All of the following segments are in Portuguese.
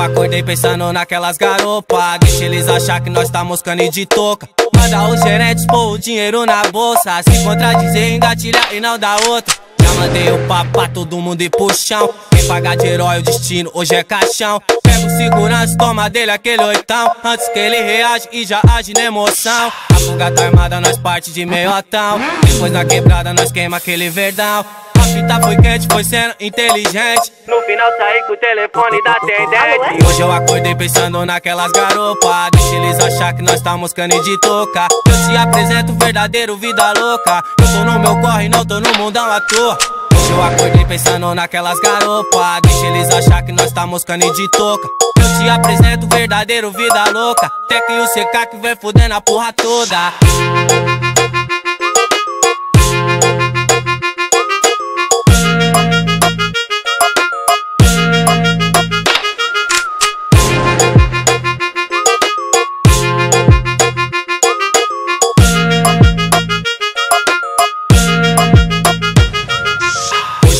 eu acordei pensando naquelas garopa. Deixa eles achar que nós tá moscando e de toca. Manda os gerentes pôr o dinheiro na bolsa. Se contradizer, engatilha e não dá outra. Já mandei o papo pra todo mundo ir pro chão. Quem pagar de herói o destino hoje é caixão. Pega o segurança, toma dele aquele oitão. Antes que ele reage e já age na emoção. A fuga tá armada, nós parte de meiotão. Depois na quebrada nós queima aquele verdão. A fita foi quente, foi sendo inteligente. No final saí com o telefone da atendente. Hoje eu acordei pensando naquelas garopa. Deixa eles achar que nós tá moscando e de toca. Eu te apresento o verdadeiro vida louca. Eu tô no meu corre, não tô no mundão à toa. Hoje eu acordei pensando naquelas garopa. Deixa eles achar que nós tá moscando e de toca. Eu te apresento o verdadeiro vida louca. Teko e o Seca que vem fudendo a porra toda.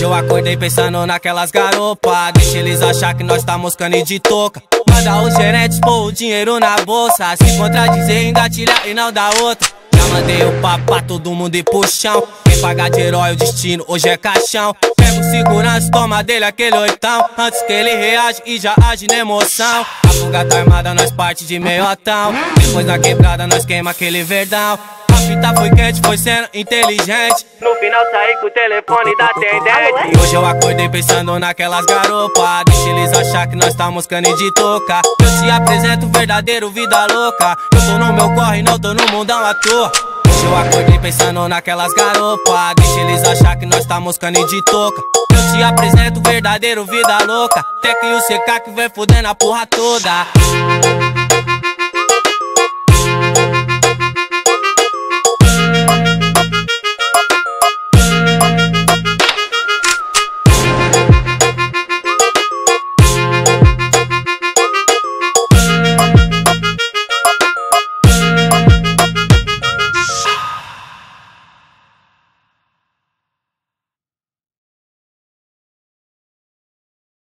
Eu acordei pensando naquelas garopa. Deixa eles achar que nós tá moscando e de toca. Manda os gerentes pôr o dinheiro na bolsa. Se contradizer, engatilha e não dá outra. Já mandei o papo pra todo mundo ir pro chão. Quem pagar de herói o destino hoje é caixão. Pega o segurança, toma dele aquele oitão. Antes que ele reage e já age na emoção. A fuga tá armada, nós parte de meiotão. Depois na quebrada nós queima aquele verdão. A fita foi quente, foi sendo inteligente. No final saí com o telefone da atendente. Hoje eu acordei pensando naquelas garopa. Deixa eles achar que nós tá moscando e de toca. Eu te apresento o verdadeiro vida louca. Eu tô no meu corre, não tô no mundão à toa. Hoje eu acordei pensando naquelas garopa. Deixa eles achar que nós tá moscando e de toca. Eu te apresento o verdadeiro vida louca. Teko e o Seca que vem fudendo a porra toda.